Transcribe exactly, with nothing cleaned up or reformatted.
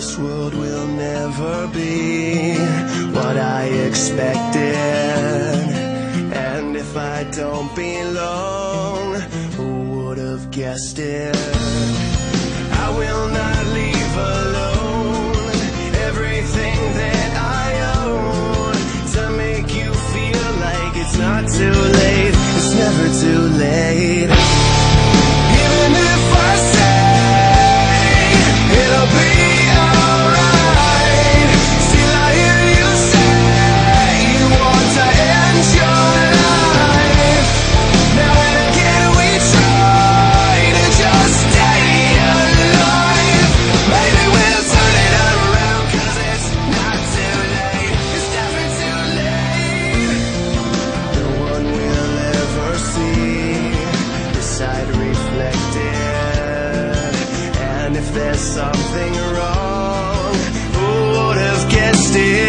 This world will never be what I expected, and if I don't belong, who would have guessed it? I will not leave alone everything that I own to make you feel like it's not too late. It's never too late. Even if I say it'll be something wrong. Who would have guessed it?